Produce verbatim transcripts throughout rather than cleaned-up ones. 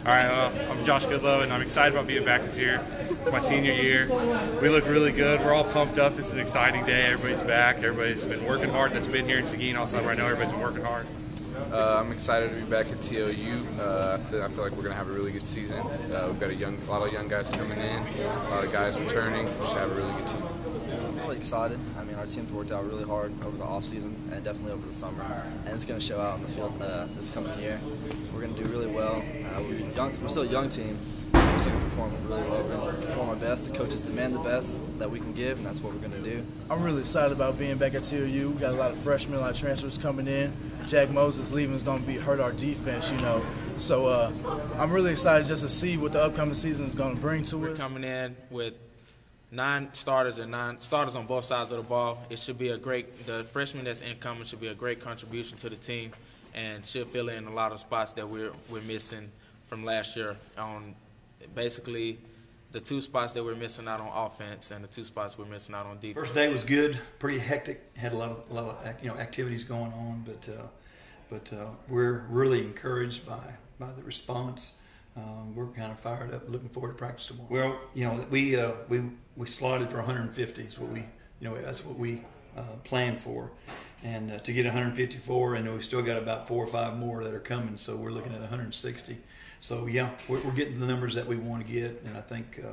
All right, well, I'm Josh Goodlow, and I'm excited about being back this year. It's my senior year. We look really good. We're all pumped up. This is an exciting day. Everybody's back. Everybody's been working hard. That's been here in Seguin all summer. I know everybody's been working hard. Uh, I'm excited to be back at T L U. Uh, I, feel, I feel like we're going to have a really good season. Uh, we've got a, young, a lot of young guys coming in, a lot of guys returning. We should have a really good team. I'm really excited. I mean, our team's worked out really hard over the off-season and definitely over the summer. And it's going to show out on the field uh, this coming year. We're going to do really well. Uh, we're, young, we're still a young team. We're still going to perform really well. We're going to perform our best. The coaches demand the best that we can give, and that's what we're going to do. I'm really excited about being back at T L U. We've got a lot of freshmen, a lot of transfers coming in. Jack Moses leaving is going to be hurt our defense, you know. So uh, I'm really excited just to see what the upcoming season is going to bring to we're us. We're coming in with nine starters and nine starters on both sides of the ball. It should be a great, the freshman that's incoming should be a great contribution to the team and should fill in a lot of spots that we're, we're missing from last year on basically the two spots that we're missing out on offense and the two spots we're missing out on defense. First day was good, pretty hectic, had a lot of, a lot of you know, activities going on, but, uh, but uh, we're really encouraged by, by the response. Um, we're kind of fired up, looking forward to practice tomorrow. Well, you know, we uh, we we slotted for one hundred fifty. Is what we, you know, that's what we uh, planned for, and uh, to get one hundred fifty-four, and we still got about four or five more that are coming. So we're looking at one hundred sixty. So yeah, we're, we're getting the numbers that we want to get, and I think uh,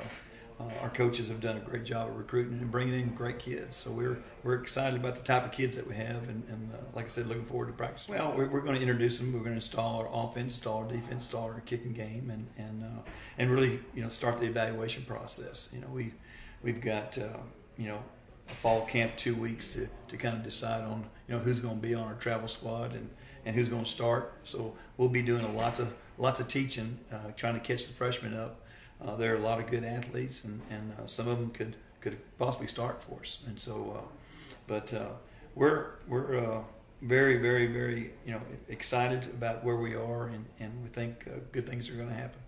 uh, our coaches have done a great job of recruiting and bringing in great kids. So we're we're excited about the type of kids that we have, and, and uh, like I said, looking forward to practice. Well, we're, we're going to introduce them. We're going to install our offense, install our defense, install our kicking game, and and uh, and really, you know, start the evaluation process. You know, we we've got uh, you know, a fall camp two weeks to, to kind of decide on, you know, who's going to be on our travel squad and, and who's going to start. So we'll be doing a lots of lots of teaching, uh, trying to catch the freshmen up. Uh, there are a lot of good athletes, and, and uh, some of them could, could possibly start for us. And so, uh, but uh, we're we're uh, very very very you know excited about where we are, and, and we think uh, good things are going to happen.